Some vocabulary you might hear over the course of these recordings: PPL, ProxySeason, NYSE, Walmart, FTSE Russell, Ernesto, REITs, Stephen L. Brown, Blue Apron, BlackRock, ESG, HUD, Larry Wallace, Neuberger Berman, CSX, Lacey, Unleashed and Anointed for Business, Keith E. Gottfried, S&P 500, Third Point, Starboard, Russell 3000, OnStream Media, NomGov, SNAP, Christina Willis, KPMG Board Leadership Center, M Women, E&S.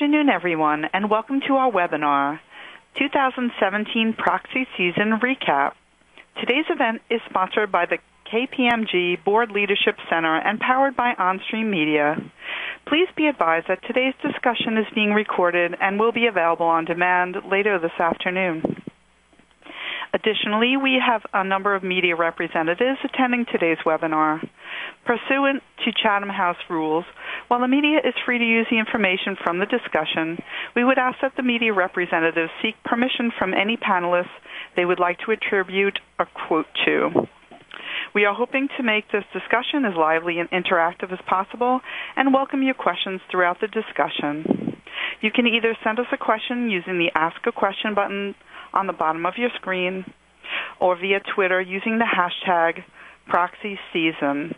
afternoon, everyone, and welcome to our webinar, 2017 Proxy Season Recap. Today's event is sponsored by the KPMG Board Leadership Center and powered by OnStream Media. Please be advised that today's discussion is being recorded and will be available on demand later this afternoon. Additionally, we have a number of media representatives attending today's webinar. Pursuant to Chatham House rules, while the media is free to use the information from the discussion, we would ask that the media representatives seek permission from any panelists they would like to attribute a quote to. We are hoping to make this discussion as lively and interactive as possible and welcome your questions throughout the discussion. You can either send us a question using the Ask a Question button on the bottom of your screen or via Twitter using the hashtag ProxySeason.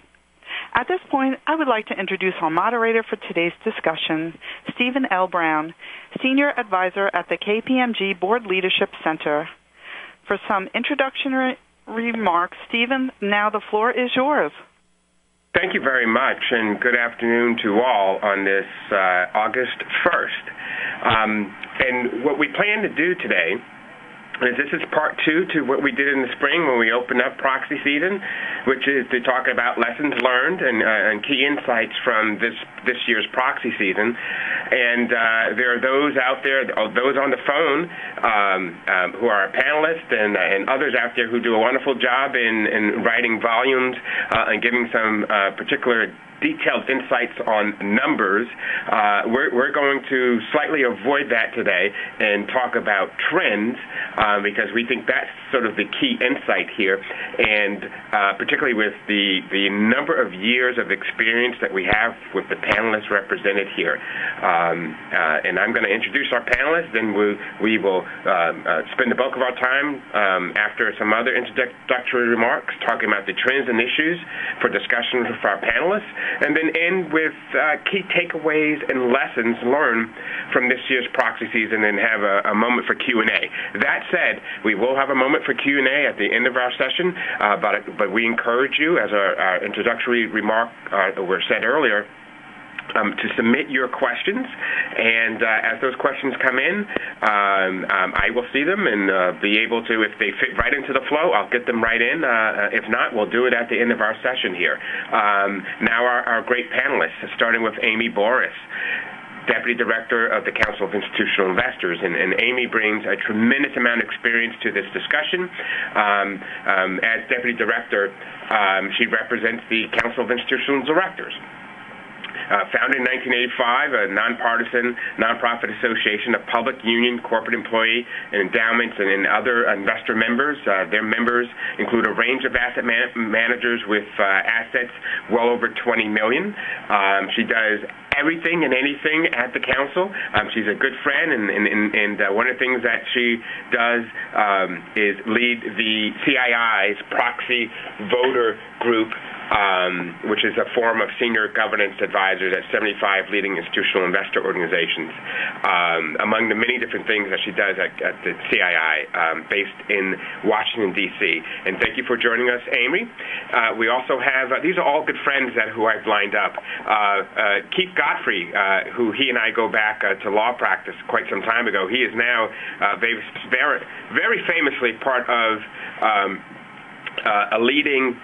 At this point, I would like to introduce our moderator for today's discussion, Stephen L. Brown, Senior Advisor at the KPMG Board Leadership Center. For some introductory remarks, Stephen, now the floor is yours. Thank you very much, and good afternoon to all on this August 1st. And what we plan to do today is this is part two to what we did in the spring when we opened up proxy season, which is to talk about lessons learned and key insights from this year's proxy season. And there are those out there, those on the phone who are panelists and others out there who do a wonderful job in writing volumes and giving some particular detailed insights on numbers. We're going to slightly avoid that today and talk about trends because we think that's sort of the key insight here, and particularly with the number of years of experience that we have with the panelists represented here. And I'm going to introduce our panelists, and we will spend the bulk of our time after some other introductory remarks talking about the trends and issues for discussion with our panelists, and then end with key takeaways and lessons learned from this year's proxy season, and have a moment for Q&A. That said, we will have a moment for Q&A at the end of our session, but we encourage you, as our introductory remark were said earlier, to submit your questions, and as those questions come in, I will see them and be able to, if they fit right into the flow, I'll get them right in. If not, we'll do it at the end of our session here. Now our great panelists, starting with Amy Borrus, Deputy Director of the Council of Institutional Investors, and Amy brings a tremendous amount of experience to this discussion. As Deputy Director, she represents the Council of Institutional Directors. Founded in 1985, a nonpartisan, nonprofit association of public union, corporate employee, and endowments, and other investor members. Their members include a range of asset managers with assets well over $20 million. She does everything and anything at the council. She's a good friend, and one of the things that she does is lead the CII's proxy voter group, which is a form of senior governance advisors at 75 leading institutional investor organizations. Among the many different things that she does at the CII, based in Washington, D.C. And thank you for joining us, Amy. We also have, these are all good friends who I've lined up. Keith Gottfried, who he and I go back to law practice quite some time ago. He is now very famously part of a leading,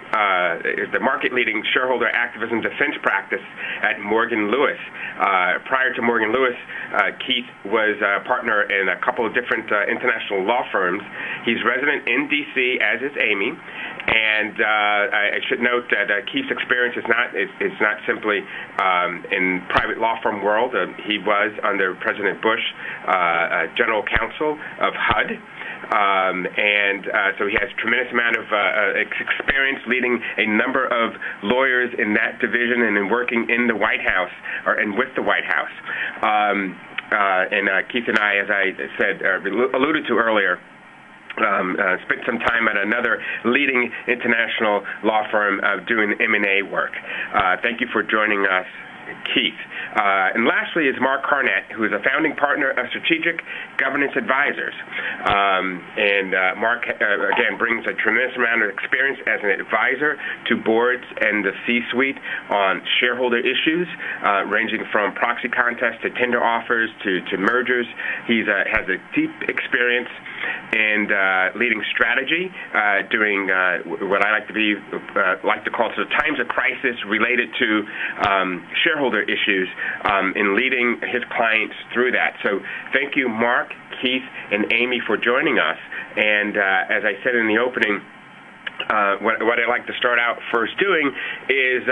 the market-leading shareholder activism defense practice at Morgan Lewis. Prior to Morgan Lewis, Keith was a partner in a couple of different international law firms. He's resident in D.C., as is Amy. And I should note that Keith's experience is not simply in private law firm world. He was, under President Bush, general counsel of HUD. So he has a tremendous amount of experience leading a number of lawyers in that division and in working in the White House and with the White House. Keith and I, as I said, alluded to earlier, spent some time at another leading international law firm doing M&A work. Thank you for joining us, Keith. And lastly is Mark Harnett, who is a founding partner of Strategic Governanace Advisors. Mark, again, brings a tremendous amount of experience as an advisor to boards and the C-suite on shareholder issues, ranging from proxy contests to tender offers to mergers. He has a deep experience in leading strategy during what I like to call sort of times of crisis related to shareholder issues, in leading his clients through that. So thank you, Mark, Keith, and Amy, for joining us. And as I said in the opening, what I like to start out first doing is,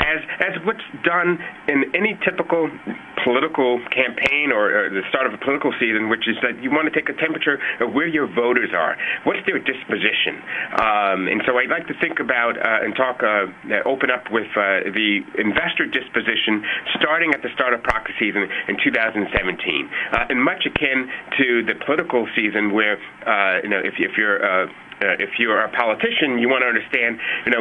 as what's done in any typical political campaign or the start of a political season, which is that you want to take a temperature of where your voters are. What's their disposition? And so I'd like to think about and talk, open up with the investor disposition starting at the start of proxy season in 2017, and much akin to the political season where, if you're if you're a politician, you want to understand,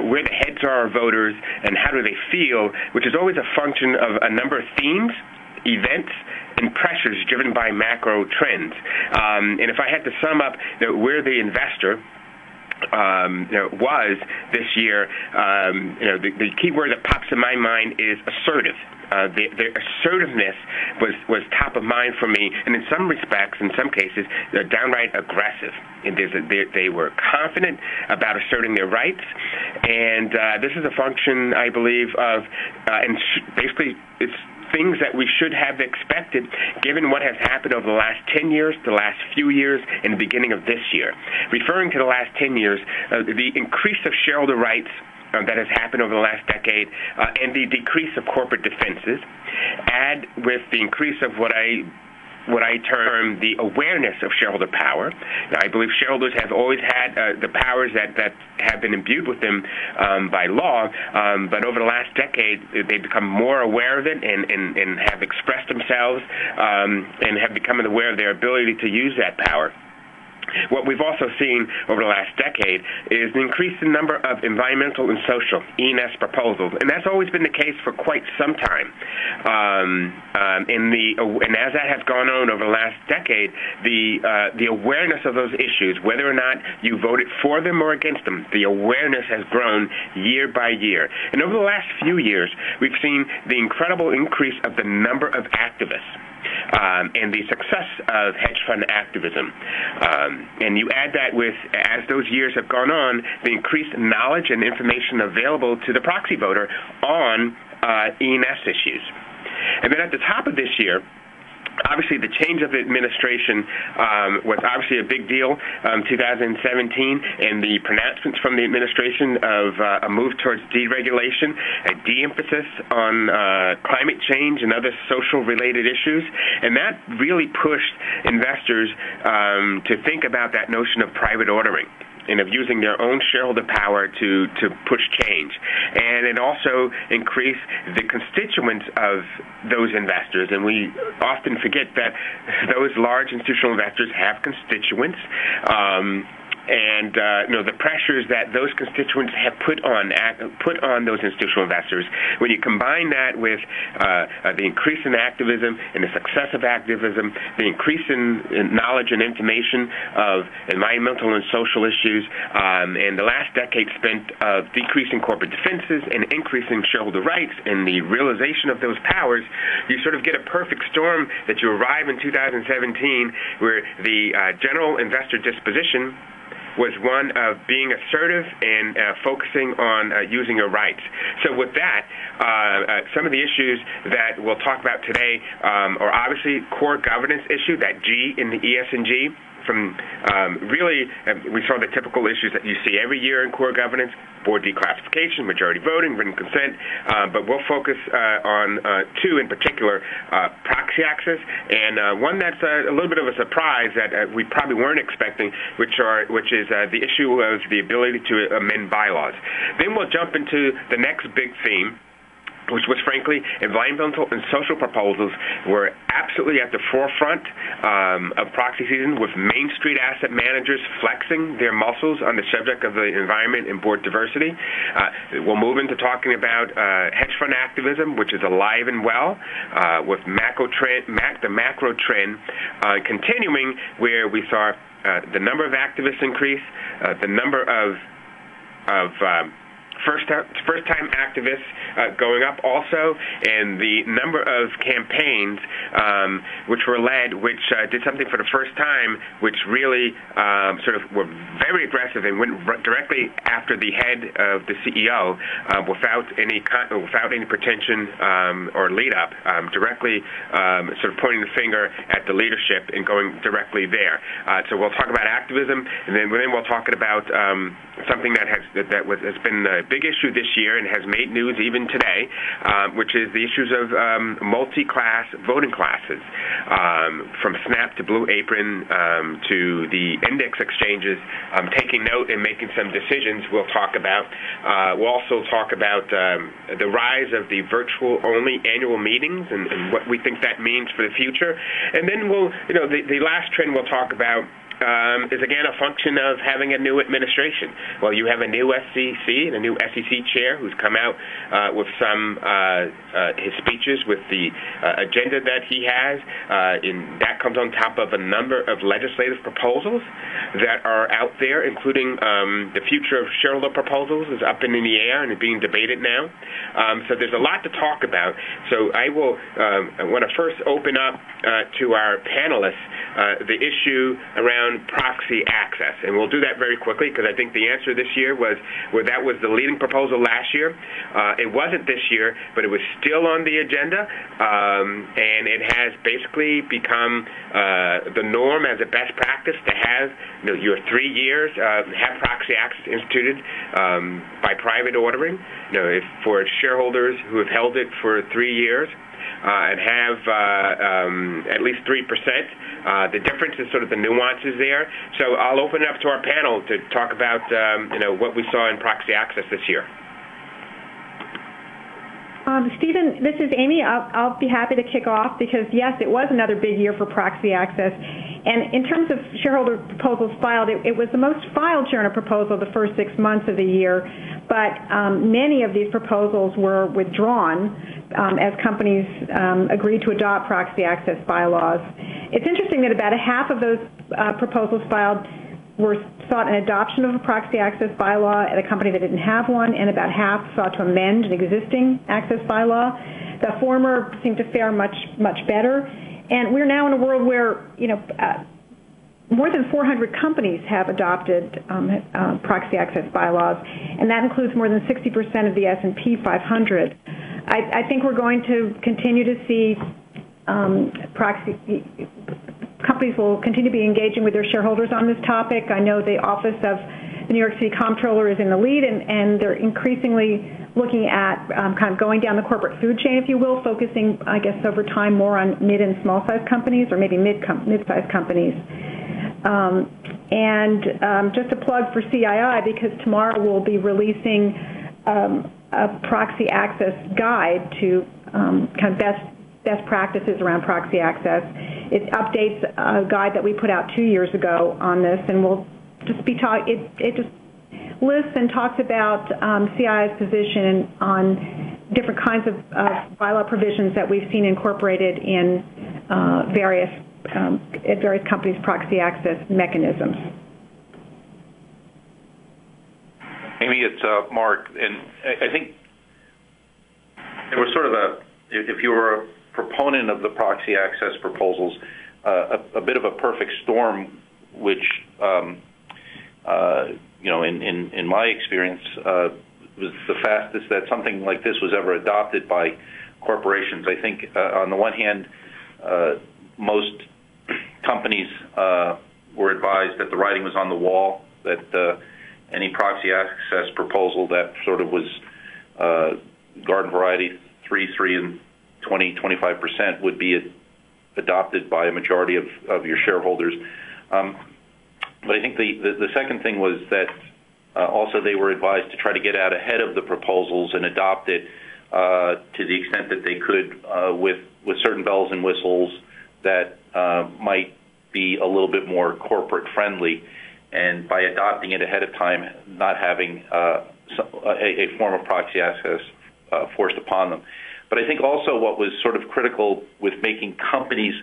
where the heads are of voters and how do they feel, which is always a function of a number of themes, events, and pressures driven by macro trends. And if I had to sum up where the investor was this year, the key word that pops in my mind is assertive. Their assertiveness was top of mind for me, and in some respects, in some cases, they're downright aggressive. And they were confident about asserting their rights, and this is a function, I believe, of and basically it's things that we should have expected given what has happened over the last 10 years, the last few years, and the beginning of this year. Referring to the last 10 years, the increase of shareholder rights that has happened over the last decade, and the decrease of corporate defenses, add with the increase of what I term the awareness of shareholder power. Now, I believe shareholders have always had the powers that have been imbued with them by law, but over the last decade, they've become more aware of it and have expressed themselves and have become aware of their ability to use that power. What we've also seen over the last decade is an increase in number of environmental and social E&S proposals, and that's always been the case for quite some time. And as that has gone on over the last decade, the awareness of those issues, whether or not you voted for them or against them, the awareness has grown year by year. And over the last few years, we've seen the incredible increase of the number of activists. And the success of hedge fund activism. And you add that with, as those years have gone on, the increased knowledge and information available to the proxy voter on E&S issues. And then at the top of this year, obviously, the change of administration was obviously a big deal, 2017, and the pronouncements from the administration of a move towards deregulation, a de-emphasis on climate change and other social-related issues, and that really pushed investors to think about that notion of private ordering and of using their own shareholder power to push change. And it also increased the constituents of those investors. And we often forget that those large institutional investors have constituents. The pressures that those constituents have put on those institutional investors. When you combine that with the increase in activism and the success of activism, the increase in knowledge and information of environmental and social issues, and the last decade spent of decreasing corporate defenses and increasing shareholder rights and the realization of those powers, you sort of get a perfect storm that you arrive in 2017 where the general investor disposition was one of being assertive and focusing on using your rights. So with that, some of the issues that we'll talk about today are obviously core governance issue, that G in the ESG. From we saw the typical issues that you see every year in core governance, board declassification, majority voting, written consent, but we'll focus on two in particular, proxy access, and one that's a little bit of a surprise that we probably weren't expecting, which is the issue of the ability to amend bylaws. Then we'll jump into the next big theme, which was, frankly, environmental and social proposals were absolutely at the forefront of proxy season, with Main Street asset managers flexing their muscles on the subject of the environment and board diversity. We'll move into talking about hedge fund activism, which is alive and well, with the macro trend continuing, where we saw the number of activists increase, the number of first-time activists going up also, and the number of campaigns which were led, which did something for the first time, which really sort of were very aggressive and went directly after the head of the CEO without any pretension or lead-up, directly sort of pointing the finger at the leadership and going directly there. So we'll talk about activism, and then we'll talk about something that has been a big issue this year and has made news even today, which is the issues of multi-class voting classes, from SNAP to Blue Apron to the index exchanges taking note and making some decisions. We'll talk about. We'll also talk about the rise of the virtual-only annual meetings and what we think that means for the future. And then we'll, the last trend we'll talk about. Is again a function of having a new administration. Well, you have a new SEC and a new SEC chair who's come out with some his speeches with the agenda that he has, and that comes on top of a number of legislative proposals that are out there, including the future of shareholder proposals is up in the air and being debated now. So there's a lot to talk about. So I want to first open up to our panelists the issue around proxy access, and we'll do that very quickly because I think the answer this year was that was the leading proposal last year. It wasn't this year, but it was still on the agenda, and it has basically become the norm as a best practice to have your 3 years have proxy access instituted by private ordering. If for shareholders who have held it for 3 years. And have at least 3%. The difference is sort of the nuances there. So I'll open it up to our panel to talk about what we saw in proxy access this year. Stephen, this is Amy. I'll be happy to kick off because, yes, it was another big year for proxy access. And in terms of shareholder proposals filed, it was the most filed shareholder proposal the first 6 months of the year. But many of these proposals were withdrawn as companies agreed to adopt proxy access bylaws. It's interesting that about 1/2 of those proposals filed were sought an adoption of a proxy access bylaw at a company that didn't have one, and about 1/2 sought to amend an existing access bylaw. The former seemed to fare much better. And we're now in a world where, more than 400 companies have adopted proxy access bylaws, and that includes more than 60% of the S&P 500. I think we're going to continue to see companies will continue to be engaging with their shareholders on this topic. I know the Office of the New York City Comptroller is in the lead, and they're increasingly looking at kind of going down the corporate food chain, if you will, focusing, I guess, over time more on mid and small-sized companies, or maybe mid-sized companies. Just a plug for CII, because tomorrow we'll be releasing a proxy access guide to kind of best practices around proxy access. It updates a guide that we put out 2 years ago on this, and we'll just be talking. It just lists and talks about CII's position on different kinds of bylaw provisions that we've seen incorporated in various companies' proxy access mechanisms. Amy, it's Mark, and I think there was sort of if you were a proponent of the proxy access proposals, a bit of a perfect storm, which in my experience was the fastest that something like this was ever adopted by corporations. I think on the one hand, most companies were advised that the writing was on the wall, that any proxy access proposal that sort of was garden variety 3, and 20, 25% would be adopted by a majority of your shareholders. But I think the second thing was that also they were advised to try to get out ahead of the proposals and adopt it to the extent that they could with certain bells and whistles that might be a little bit more corporate friendly, and by adopting it ahead of time, not having a form of proxy access forced upon them. But I think also what was sort of critical with making companies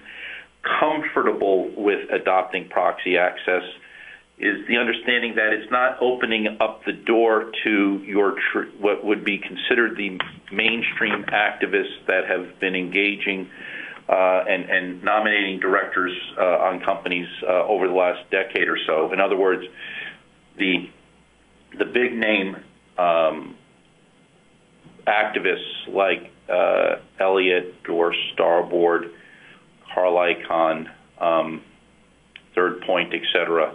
comfortable with adopting proxy access is the understanding that it's not opening up the door to your what would be considered the mainstream activists that have been engaging and nominating directors on companies over the last decade or so. In other words, the big name activists like Elliott or Starboard, Carl Icahn, Third Point, etc.,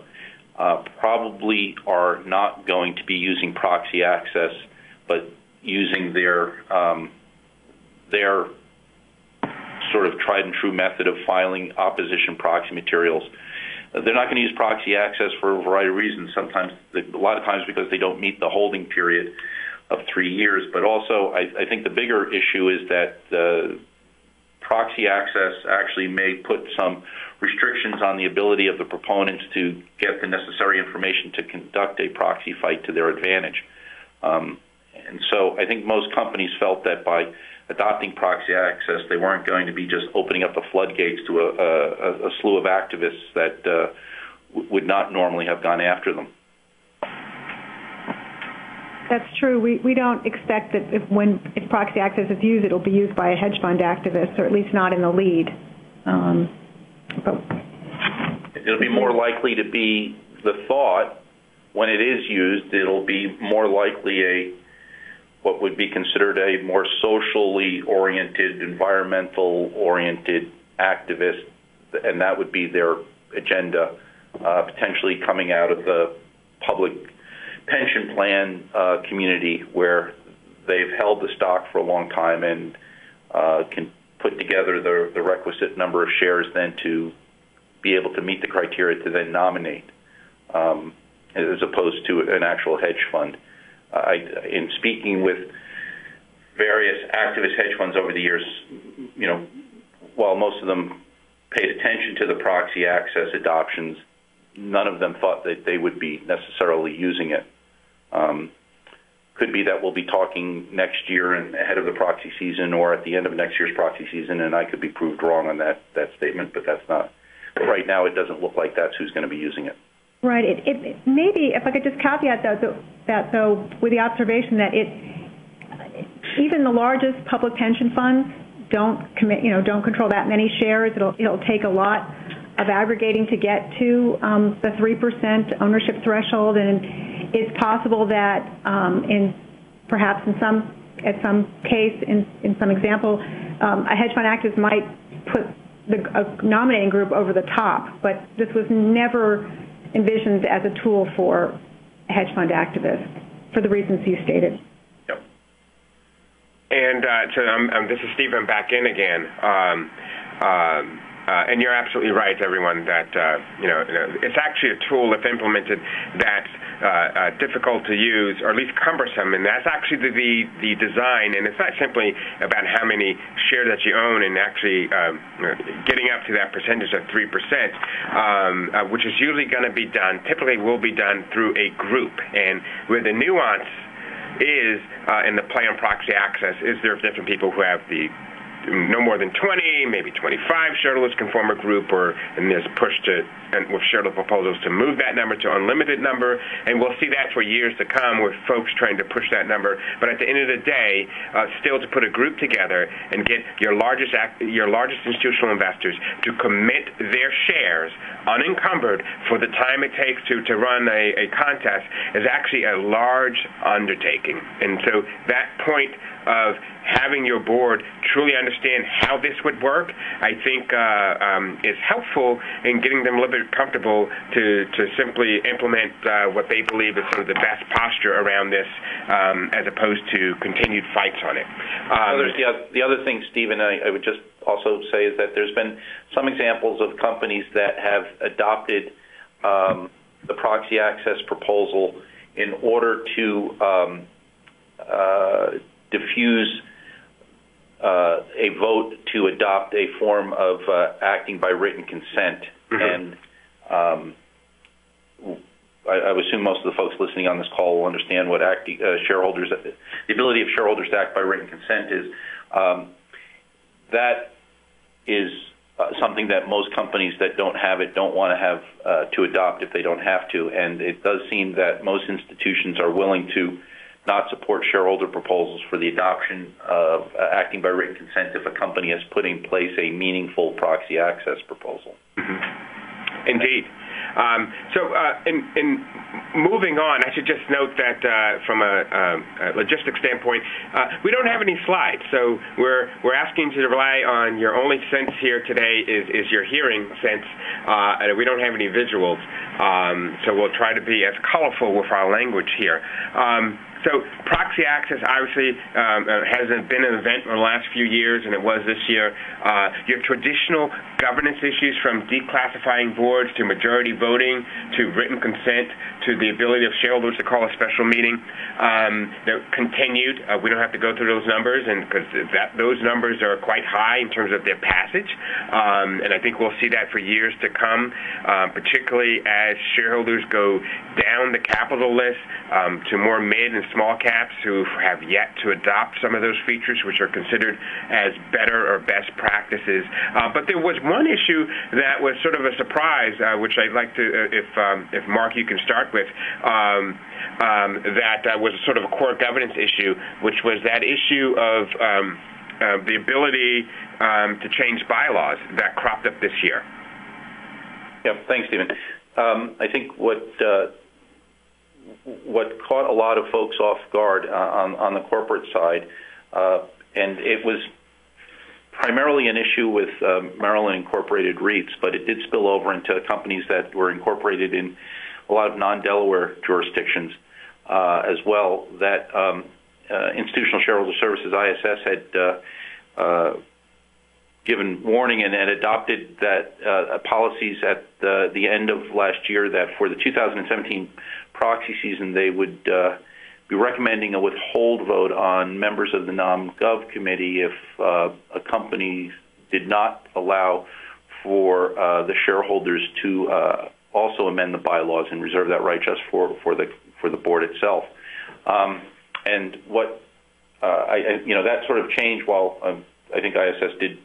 probably are not going to be using proxy access, but using their sort of tried and true method of filing opposition proxy materials. They're not going to use proxy access for a variety of reasons. Sometimes, a lot of times, because they don't meet the holding period of 3 years. But also, I think the bigger issue is that proxy access actually may put some restrictions on the ability of the proponents to get the necessary information to conduct a proxy fight to their advantage. And so I think most companies felt that by adopting proxy access, they weren't going to be just opening up the floodgates to a slew of activists that would not normally have gone after them. That's true. We don't expect that if proxy access is used, it'll be used by a hedge fund activist, or at least not in the lead. But it'll be more likely to be the thought. When it is used, it'll be more likely what would be considered a more socially oriented, environmental oriented activist, and that would be their agenda, potentially coming out of the public pension plan community, where they've held the stock for a long time and can put together the requisite number of shares then to be able to meet the criteria to then nominate, as opposed to an actual hedge fund. In speaking with various activist hedge funds over the years, you know, while most of them paid attention to the proxy access adoptions, none of them thought that they would be necessarily using it. Could be that we'll be talking next year and ahead of the proxy season, or at the end of next year's proxy season, and I could be proved wrong on that statement, but that's not. But right now, it doesn't look like that's who's going to be using it. Right. It maybe, if I could just caveat that, though, with the observation that even the largest public pension funds don't control that many shares. It'll take a lot of aggregating to get to the 3% ownership threshold, and it's possible that in some example, a hedge fund activist might put a nominating group over the top, but this was never envisioned as a tool for hedge fund activists for the reasons you stated. Yep. And this is Stephen back in again. And you're absolutely right, everyone, that it's actually a tool, if implemented, that's difficult to use, or at least cumbersome, and that's actually the design. And it's not simply about how many shares that you own, and actually getting up to that percentage of 3%, which is usually going to be done, typically will be done through a group. And with the nuance is, in the play on proxy access, is there different people who have the no more than 20, maybe 25 shareholders can form a group, and there's push with shareholder proposals to move that number to unlimited number, and we'll see that for years to come with folks trying to push that number. But at the end of the day, still to put a group together and get your largest institutional investors to commit their shares unencumbered for the time it takes to run a contest is actually a large undertaking. And so that point of having your board truly understand how this would work, I think is helpful in getting them a little bit comfortable to simply implement what they believe is sort of the best posture around this, as opposed to continued fights on it. The other thing, Stephen, I would just also say is that there's been some examples of companies that have adopted the proxy access proposal in order to diffuse a vote to adopt a form of acting by written consent. Mm-hmm. And I would assume most of the folks listening on this call will understand what acting shareholders, the ability of shareholders to act by written consent is. That is something that most companies that don't have it don't want to have to adopt if they don't have to. And it does seem that most institutions are willing to not support shareholder proposals for the adoption of acting by written consent if a company has put in place a meaningful proxy access proposal. Mm-hmm. Indeed. So in moving on, I should just note that from a logistics standpoint, we don't have any slides, so we're asking you to rely on your only sense here today is your hearing sense, and we don't have any visuals, so we'll try to be as colorful with our language here. So proxy access obviously hasn't been an event in the last few years, and it was this year. Your traditional governance issues, from declassifying boards to majority voting to written consent to the ability of shareholders to call a special meeting, continued. We don't have to go through those numbers, and because those numbers are quite high in terms of their passage, and I think we'll see that for years to come, particularly as shareholders go down the capital list to more mid and small caps who have yet to adopt some of those features, which are considered as better or best practices. But there was one issue that was sort of a surprise, which I'd like to, if Mark, you can start with, that was sort of a core governance issue, which was that issue of the ability to change bylaws that cropped up this year. Yep. Thanks, Stephen. I think what caught a lot of folks off guard on the corporate side, and it was primarily an issue with Maryland incorporated REITs, but it did spill over into companies that were incorporated in a lot of non-Delaware jurisdictions as well, that Institutional Shareholder Services, ISS, had given warning and had adopted that policies at the end of last year that for the 2017 proxy season, they would be recommending a withhold vote on members of the NomGov committee if a company did not allow for the shareholders to also amend the bylaws and reserve that right just for the board itself. And what that sort of changed, while I think ISS did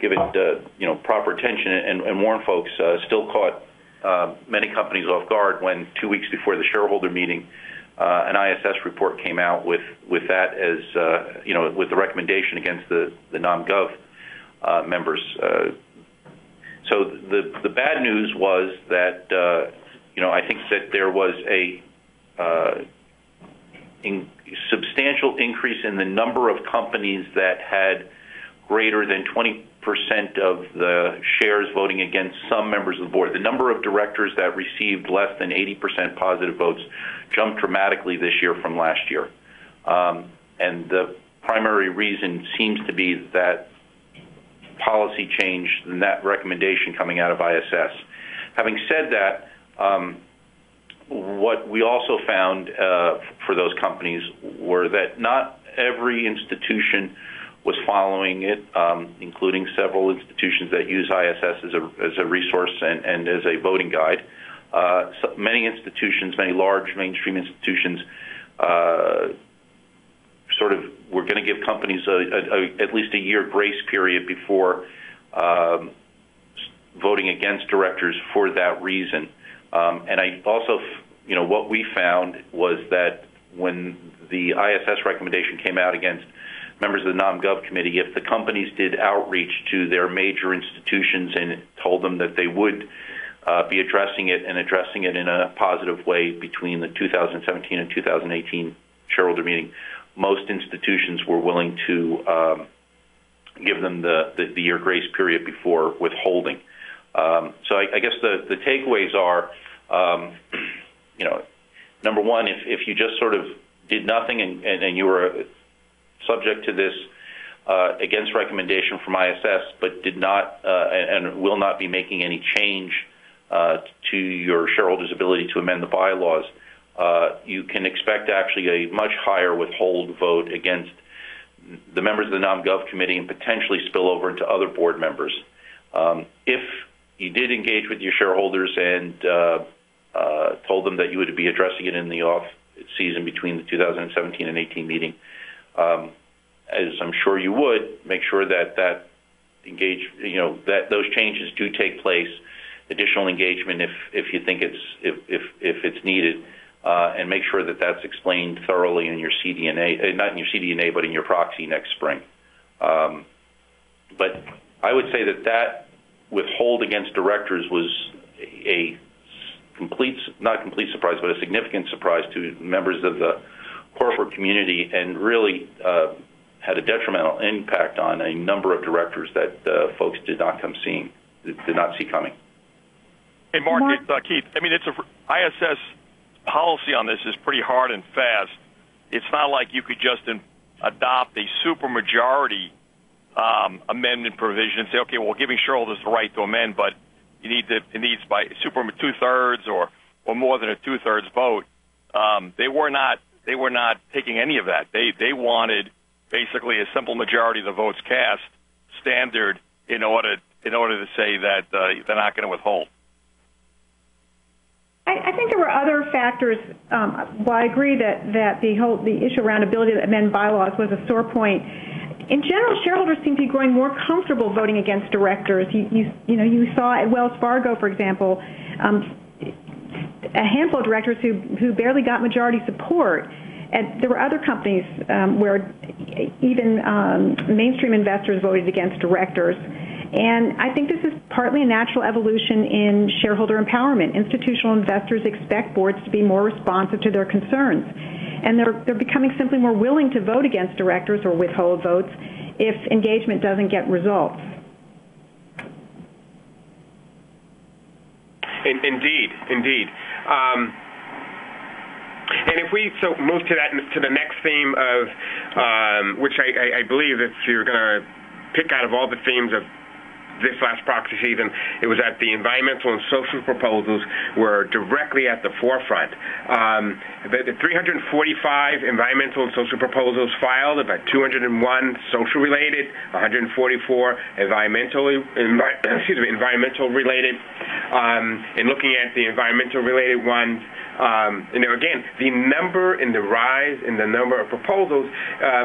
give it proper attention and warn folks, still caught many companies off guard when 2 weeks before the shareholder meeting, an ISS report came out with that as with the recommendation against the NomGov members. So the bad news was that I think that there was a substantial increase in the number of companies that had greater than 20% of the shares voting against some members of the board. The number of directors that received less than 80% positive votes jumped dramatically this year from last year. And the primary reason seems to be that policy change and that recommendation coming out of ISS. Having said that, what we also found for those companies were that not every institution was following it, including several institutions that use ISS as a resource and as a voting guide. So many institutions, many large mainstream institutions, sort of were going to give companies at least a year grace period before voting against directors for that reason. And I also, what we found was that when the ISS recommendation came out against members of the NomGov committee, if the companies did outreach to their major institutions and told them that they would be addressing it and addressing it in a positive way between the 2017 and 2018 shareholder meeting, most institutions were willing to give them the year grace period before withholding. So I guess the takeaways are, number one, if you just sort of did nothing and you were subject to this against recommendation from ISS, but did not and will not be making any change to your shareholders' ability to amend the bylaws, you can expect actually a much higher withhold vote against the members of the NomGov committee and potentially spill over into other board members. If you did engage with your shareholders and told them that you would be addressing it in the off season between the 2017 and 18 meeting, as I'm sure you would, make sure that those changes do take place. Additional engagement, if you think it's needed, and make sure that that's explained thoroughly in your CDNA, not in your CDNA, but in your proxy next spring. But I would say that that withhold against directors was a not complete surprise, but a significant surprise to members of the corporate community, and really had a detrimental impact on a number of directors that folks did not see coming. Hey, Mark, it's Keith. I mean, ISS policy on this is pretty hard and fast. It's not like you could just adopt a supermajority amendment provision and say, okay, well, giving shareholders the right to amend, but it needs by super 2/3 or more than a 2/3 vote. They were not taking any of that. They wanted basically a simple majority of the votes cast standard in order to say that they're not going to withhold. I think there were other factors. Well, I agree that the issue around ability to amend bylaws was a sore point. In general, shareholders seem to be growing more comfortable voting against directors. You saw at Wells Fargo, for example, a handful of directors who barely got majority support. And there were other companies where even mainstream investors voted against directors. And I think this is partly a natural evolution in shareholder empowerment. Institutional investors expect boards to be more responsive to their concerns. And they're becoming simply more willing to vote against directors or withhold votes if engagement doesn't get results. Indeed. And if we move to the next theme of, which I believe if you're going to pick out of all the themes of this last proxy season, it was that the environmental and social proposals were directly at the forefront. The 345 environmental and social proposals filed, about 201 social-related, 144 environmental-related. And looking at the environmental-related ones, again, the number and the rise in the number of proposals,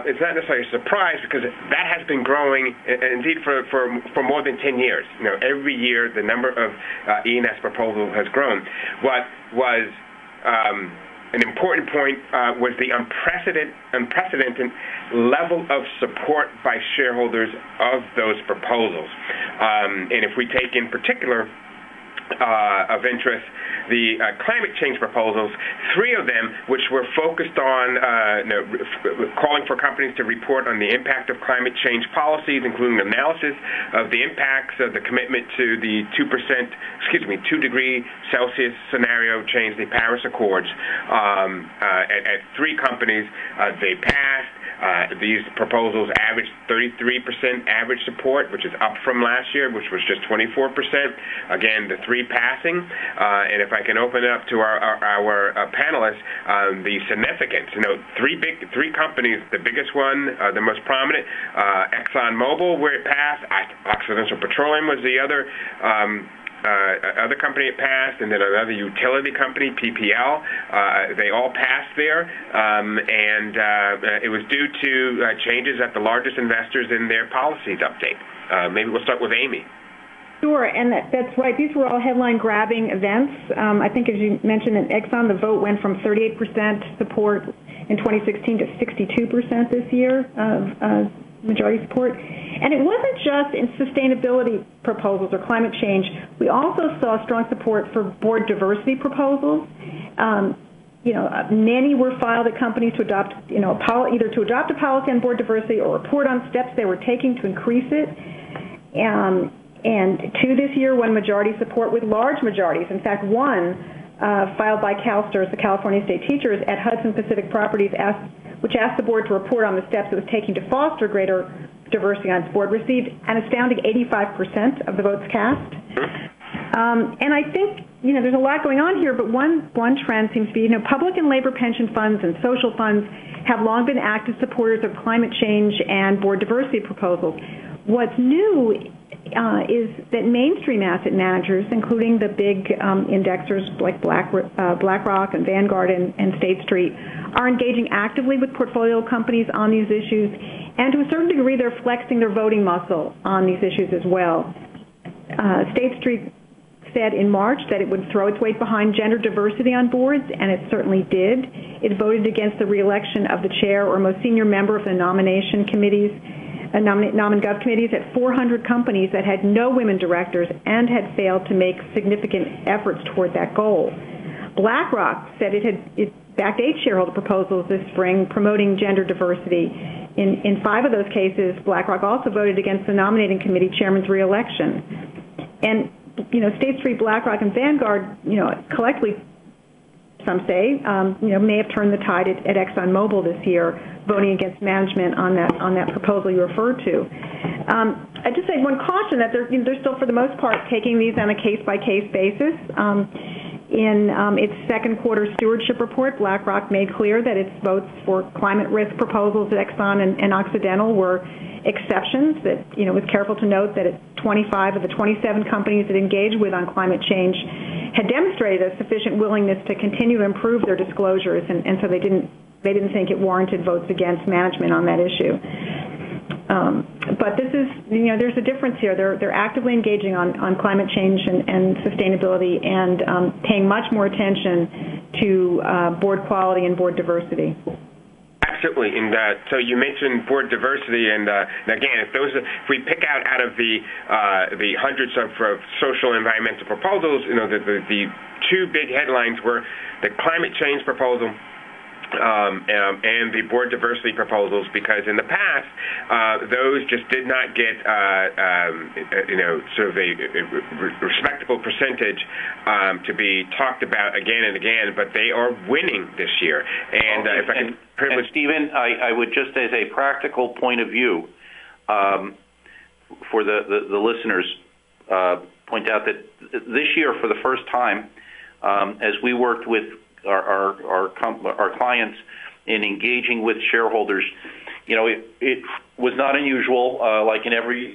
it's not necessarily a surprise because that has been growing, indeed, for more than 10 years. Every year the number of E&S proposals has grown. What was an important point was the unprecedented level of support by shareholders of those proposals. And if we take in particular, of interest, the climate change proposals, three of them which were focused on calling for companies to report on the impact of climate change policies, including analysis of the impacts of the commitment to the 2 degree Celsius scenario change, the Paris Accords. At three companies, they passed. These proposals averaged 33% average support, which is up from last year, which was just 24%. Again, the three passing. And if I can open it up to our panelists, the significance. Three companies. The biggest one, the most prominent, ExxonMobil, where it passed. Occidental Petroleum was the other. Other company it passed, and then another utility company, PPL. They all passed there, and it was due to changes at the largest investors in their policies update. Maybe we'll start with Amy. Sure, and that's right. These were all headline-grabbing events. I think, as you mentioned, at Exxon, the vote went from 38% support in 2016 to 62% this year of majority support. And it wasn't just in sustainability proposals or climate change. We also saw strong support for board diversity proposals. Many were filed at companies to adopt, either to adopt a policy on board diversity or report on steps they were taking to increase it. And two this year won majority support with large majorities. In fact, one filed by CalSTRS, the California State Teachers, at Hudson Pacific Properties, which asked the board to report on the steps it was taking to foster greater diversity on its board, received an astounding 85% of the votes cast. And I think you know, there's a lot going on here, but one trend seems to be, you know, public and labor pension funds and social funds have long been active supporters of climate change and board diversity proposals. What's new is that mainstream asset managers, including the big indexers like BlackRock and Vanguard and State Street, are engaging actively with portfolio companies on these issues, and to a certain degree they're flexing their voting muscle on these issues as well. State Street said in March that it would throw its weight behind gender diversity on boards, and it certainly did. It voted against the re-election of the chair or most senior member of the nomination committees, nom and gov committees at 400 companies that had no women directors and had failed to make significant efforts toward that goal. BlackRock said it backed 8 shareholder proposals this spring promoting gender diversity. In 5 of those cases, BlackRock also voted against the nominating committee chairman's re-election. And, you know, State Street, BlackRock, and Vanguard, you know, collectively, some say, you know, may have turned the tide at ExxonMobil this year, voting against management on that proposal you referred to. I just say one caution that they're still, for the most part, taking these on a case-by-case basis. In its second quarter stewardship report, BlackRock made clear that its votes for climate risk proposals at Exxon and Occidental were exceptions. That, you know, was careful to note that 25 of the 27 companies that engage with on climate change had demonstrated a sufficient willingness to continue to improve their disclosures, and so they didn't think it warranted votes against management on that issue. But this is, you know, there's a difference here. They're actively engaging on climate change and sustainability, and paying much more attention to board quality and board diversity. Absolutely. And so you mentioned board diversity, and again, if we pick out of the hundreds of social and environmental proposals, you know, the 2 big headlines were the climate change proposal and the board diversity proposals, because in the past those just did not get you know, sort of a respectable percentage to be talked about again and again, but they are winning this year. And if I can, Stephen, I would just, as a practical point of view, for the listeners, point out that this year, for the first time, as we worked with our clients in engaging with shareholders, you know, it was not unusual, like in every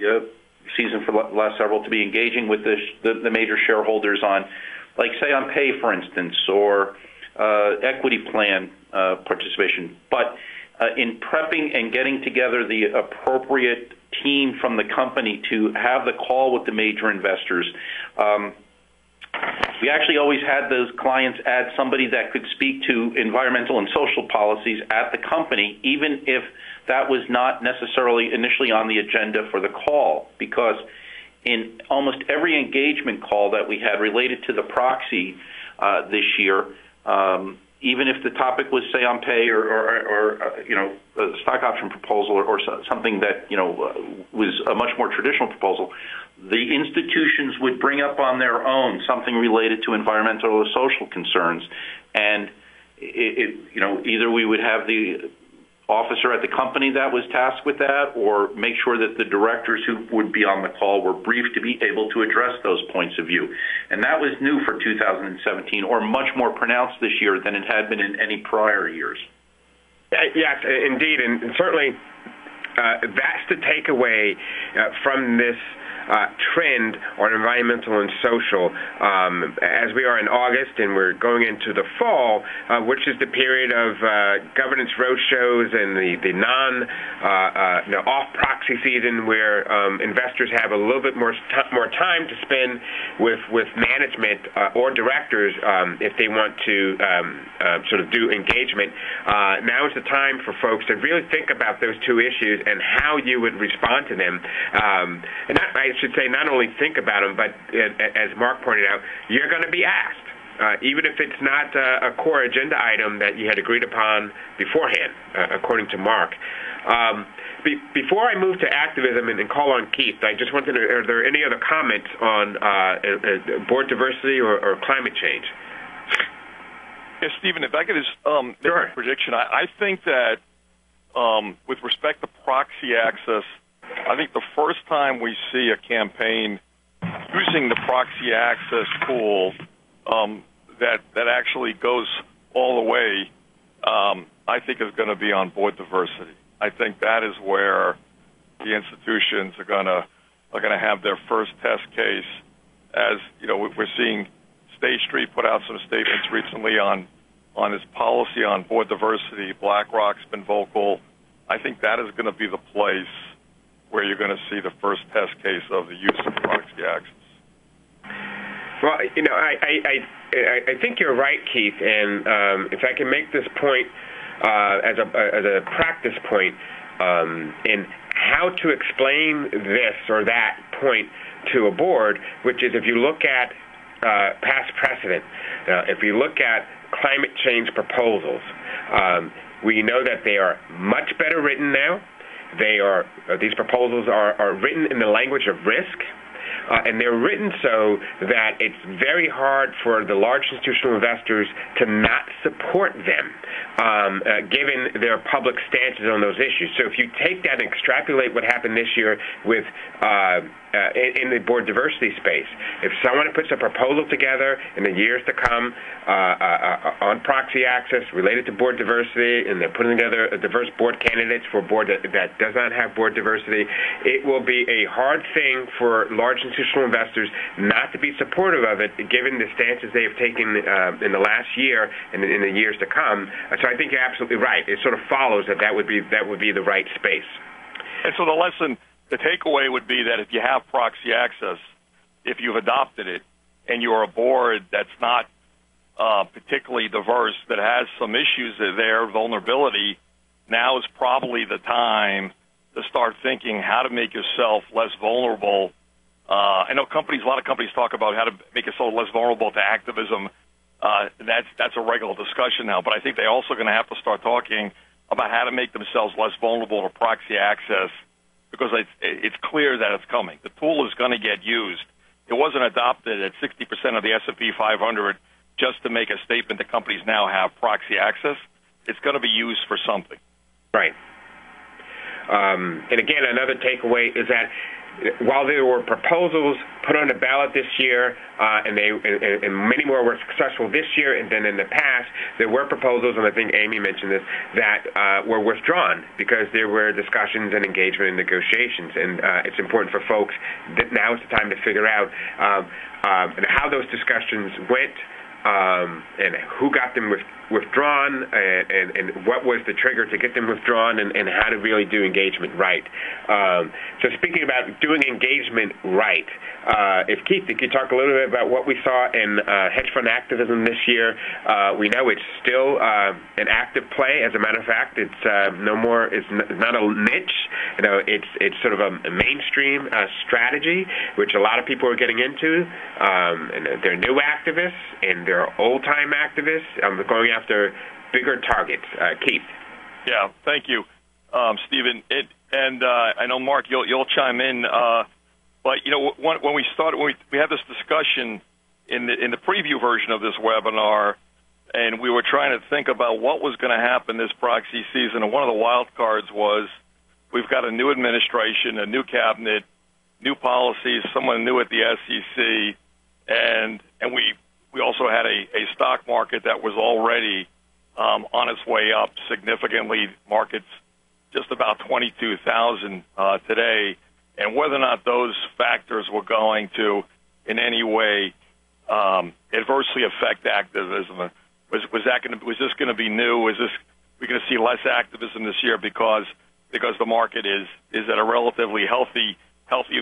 season for the last several, to be engaging with the major shareholders on, like, say, on pay, for instance, or equity plan participation. But in prepping and getting together the appropriate team from the company to have the call with the major investors, we actually always had those clients add somebody that could speak to environmental and social policies at the company, even if that was not necessarily initially on the agenda for the call, because in almost every engagement call that we had related to the proxy this year, even if the topic was, say, on pay or you know, a stock option proposal or something that, you know, was a much more traditional proposal, the institutions would bring up on their own something related to environmental or social concerns, and you know, either we would have the officer at the company that was tasked with that, or make sure that the directors who would be on the call were briefed to be able to address those points of view. And that was new for 2017, or much more pronounced this year than it had been in any prior years. Yes, indeed, and certainly that's the takeaway from this trend on environmental and social. As we are in August and we're going into the fall, which is the period of governance roadshows and the off proxy season, where investors have a little bit more time to spend with management or directors if they want to sort of do engagement. Now is the time for folks to really think about those 2 issues and how you would respond to them. And I should say, not only think about them, but as Mark pointed out, you're going to be asked, even if it's not a core agenda item that you had agreed upon beforehand, according to Mark. Before I move to activism and call on Keith, I just wanted to, are there any other comments on board diversity or climate change? Yes, Stephen, if I could just make a prediction, I think that with respect to proxy access, I think the first time we see a campaign using the proxy access tool that actually goes all the way, I think is going to be on board diversity. I think that is where the institutions are going to have their first test case. As you know, we're seeing State Street put out some statements recently on his policy on board diversity. BlackRock's been vocal. I think that is going to be the place where you're going to see the first test case of the use of proxy access. Well, you know, I think you're right, Keith. And if I can make this point as a practice point in how to explain this or that point to a board, which is if you look at past precedent, if you look at climate change proposals, we know that they are much better written now. These proposals are written in the language of risk, and they're written so that it's very hard for the large institutional investors to not support them, given their public stances on those issues. So if you take that and extrapolate what happened this year with in the board diversity space, if someone puts a proposal together in the years to come on proxy access related to board diversity, and they're putting together a diverse board candidates for a board that does not have board diversity, it will be a hard thing for large institutional investors not to be supportive of it, given the stances they have taken in the last year and in the years to come. So I think you're absolutely right. It sort of follows that would be the right space. And so the takeaway would be that if you have proxy access, if you've adopted it, and you're a board that's not particularly diverse, that has some issues there, vulnerability, now is probably the time to start thinking how to make yourself less vulnerable. I know a lot of companies talk about how to make yourself less vulnerable to activism. That's a regular discussion now, but I think they're also going to have to start talking about how to make themselves less vulnerable to proxy access, because it's clear that it's coming. The tool is going to get used. It wasn't adopted at 60% of the S&P 500 just to make a statement that companies now have proxy access. It's going to be used for something. Right. And again, another takeaway is that while there were proposals put on the ballot this year, and many more were successful this year than in the past, there were proposals, and I think Amy mentioned this, that were withdrawn because there were discussions and engagement and negotiations. And it's important for folks that now is the time to figure out how those discussions went, and who got them withdrawn, and what was the trigger to get them withdrawn, and how to really do engagement right. So speaking about doing engagement right, if Keith, you could talk a little bit about what we saw in hedge fund activism this year. We know it's still an active play. As a matter of fact, it's no more. It's not a niche. You know, it's sort of a mainstream strategy, which a lot of people are getting into. And they're new activists and they're old-time activists. They're going after bigger targets. Keith. Yeah, thank you, Stephen. I know, Mark, you'll chime in. But you know, when we started, when we had this discussion in the preview version of this webinar, and we were trying to think about what was going to happen this proxy season. And one of the wild cards was we've got a new administration, a new cabinet, new policies, someone new at the SEC, and we also had a stock market that was already on its way up significantly. Markets just about 22,000 today, and whether or not those factors were going to in any way adversely affect activism. Was this going to be new? Is this we're going to see less activism this year because the market is at a relatively healthy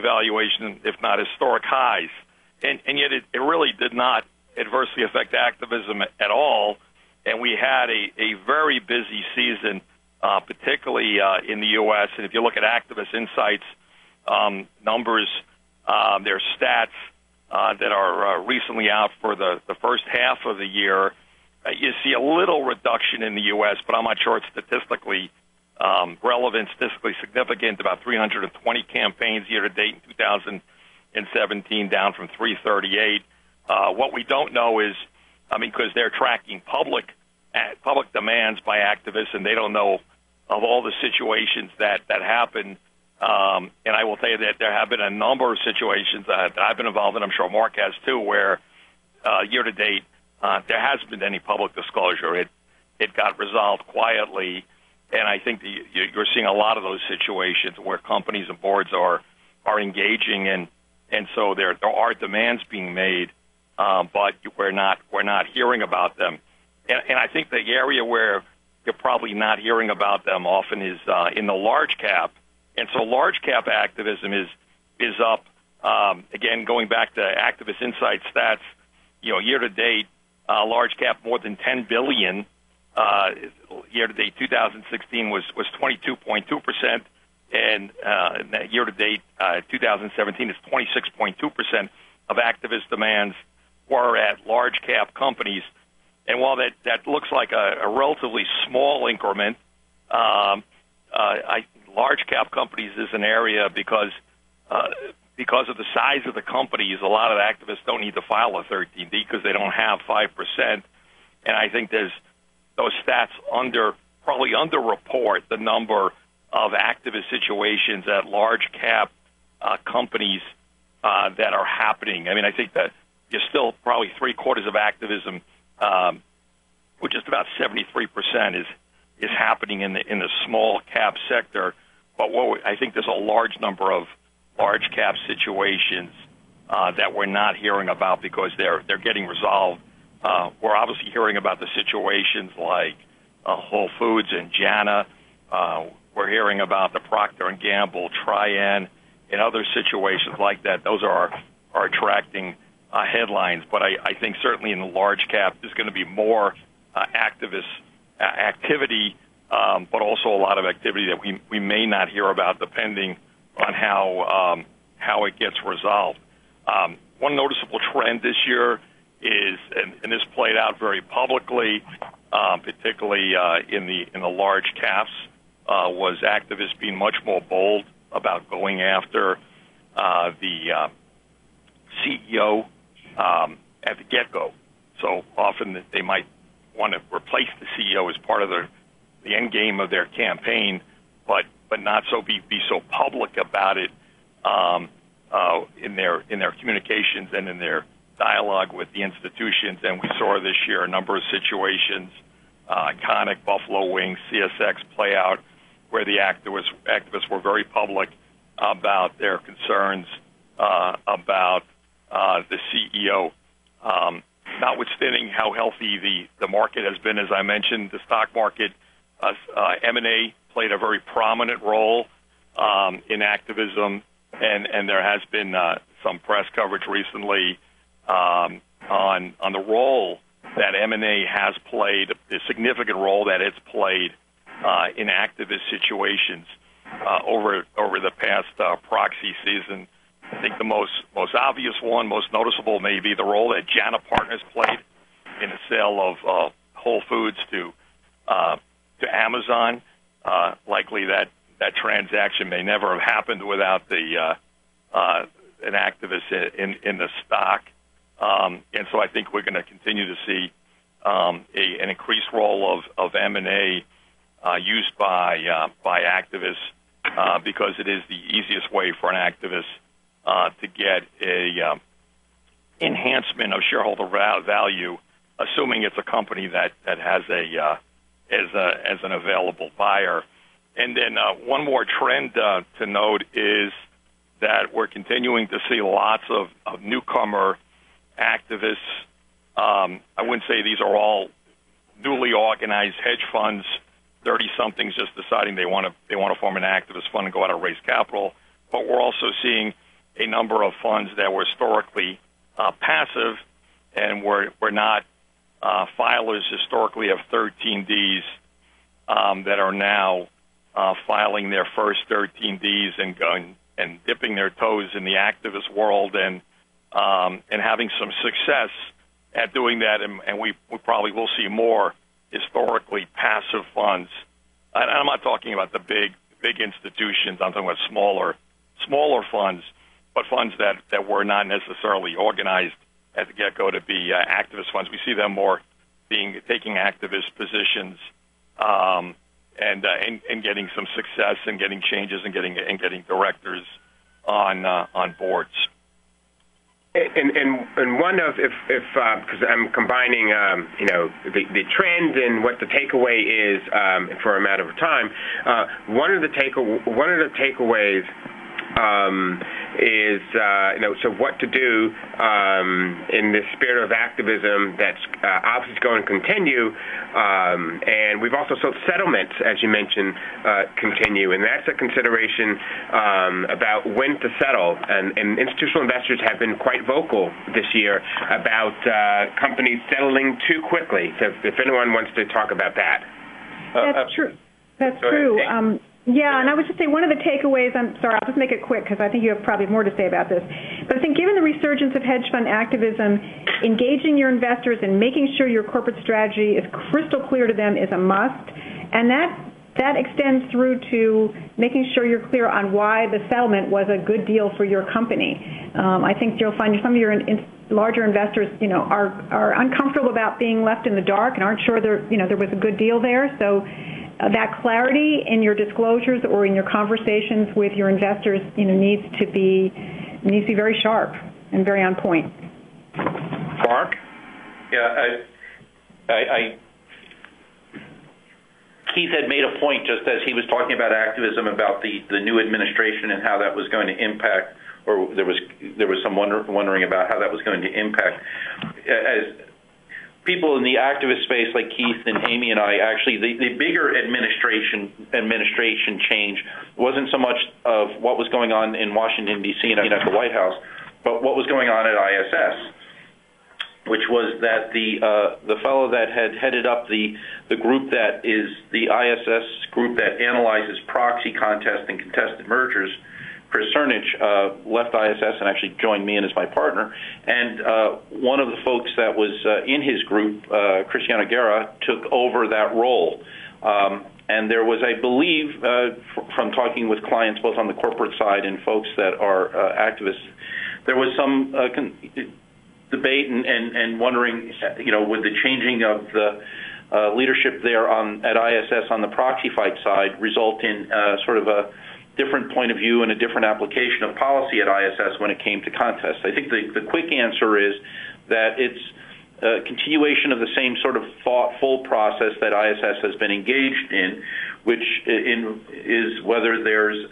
valuation, if not historic highs, and yet it really did not adversely affect activism at all, and we had a very busy season, particularly in the U.S. And if you look at Activist Insights numbers, their stats that are recently out for the first half of the year, you see a little reduction in the U.S., but I'm not sure it's statistically relevant, statistically significant. About 320 campaigns year-to-date in 2017, down from 338. What we don't know is, because they're tracking public demands by activists, and they don't know of all the situations that happen. And I will tell you that there have been a number of situations that I've been involved in, I'm sure Mark has too, where year to date, there hasn't been any public disclosure. It got resolved quietly, and I think you're seeing a lot of those situations where companies and boards are engaging, and so there are demands being made, but we're not hearing about them. And I think the area where you're probably not hearing about them often is in the large cap, and so large cap activism is up. Again, going back to Activist Insight stats, year to date, large cap more than $10 billion. Year to date 2016 was 22.2%, and year to date 2017 is 26.2% of activist demands were at large cap companies. And while that looks like a relatively small increment, large cap companies is an area because of the size of the companies, a lot of activists don't need to file a 13D because they don't have 5%, and I think those stats probably underreport the number of activist situations at large cap companies that are happening. I mean, I think that you're still probably 3/4 of activism, which is about 73%, is happening in the small cap sector. But I think there's a large number of large cap situations that we're not hearing about because they're getting resolved. We're obviously hearing about the situations like Whole Foods and Jana. We're hearing about the Procter & Gamble, Trian, and other situations like that. Those are attracting headlines. But I think certainly in the large cap, there's going to be more activist activity, but also a lot of activity that we may not hear about depending on how it gets resolved. One noticeable trend this year is, and this played out very publicly, particularly in the large caps, was activists being much more bold about going after the CEO at the get-go. So often they might want to replace the CEO as part of the end game of their campaign, but not so be so public about it in their communications and in their dialogue with the institutions. And we saw this year a number of situations, iconic Buffalo Wings, CSX play out, where the activists were very public about their concerns about the CEO. Notwithstanding how healthy the market has been, as I mentioned, the stock market, M&A played a very prominent role in activism, and there has been some press coverage recently on the role that M&A has played, the significant role that it's played in activist situations over the past proxy season. I think the most obvious one, most noticeable, may be the role that Jana Partners played in the sale of Whole Foods to Amazon. Likely that transaction may never have happened without an activist in the stock. And so I think we're going to continue to see an increased role of M&A used by activists because it is the easiest way for an activist to get a enhancement of shareholder value, assuming it's a company that has as an available buyer. And then one more trend to note is that we're continuing to see lots of newcomer activists. I wouldn't say these are all newly organized hedge funds, 30-somethings just deciding they want to form an activist fund and go out and raise capital. But we're also seeing a number of funds that were historically passive and were not filers historically of 13Ds that are now filing their first 13Ds and dipping their toes in the activist world and having some success at doing that, and we probably will see more historically passive funds. And I'm not talking about the big institutions. I'm talking about smaller funds, but funds that were not necessarily organized at the get-go to be activist funds. We see them more taking activist positions and getting some success and getting changes and getting directors on boards. And one of, because I'm combining, the trend and what the takeaway is for a matter of time. One of the takeaways is, so what to do in this spirit of activism that's obviously going to continue, and we've also saw settlements, as you mentioned, continue, and that's a consideration about when to settle, and institutional investors have been quite vocal this year about companies settling too quickly, so if anyone wants to talk about that. That's true. Yeah, and I would just say one of the takeaways, I'm sorry, I'll just make it quick because I think you have probably more to say about this, but I think given the resurgence of hedge fund activism, engaging your investors and making sure your corporate strategy is crystal clear to them is a must, and that extends through to making sure you're clear on why the settlement was a good deal for your company. I think you'll find some of your larger investors, are uncomfortable about being left in the dark and aren't sure there was a good deal there, so that clarity in your disclosures or in your conversations with your investors, needs to be very sharp and very on point. Mark? Yeah, Keith had made a point just as he was talking about activism about the new administration and how that was going to impact, or there was some wondering about how that was going to impact. As people in the activist space like Keith and Amy and I, actually, the bigger administration change wasn't so much of what was going on in Washington, D.C. and at the White House, but what was going on at ISS, which was that the fellow that had headed up the group that is the ISS group that analyzes proxy contests and contested mergers, Chris Cernich, left ISS and actually joined me in as my partner. And one of the folks that was in his group, Cristiano Guerra, took over that role. And there was, I believe, from talking with clients both on the corporate side and folks that are activists, there was some debate and wondering, with the changing of the leadership there at ISS on the proxy fight side result in sort of a different point of view and a different application of policy at ISS when it came to contests. I think the quick answer is that it's a continuation of the same sort of thoughtful process that ISS has been engaged in, which is whether there's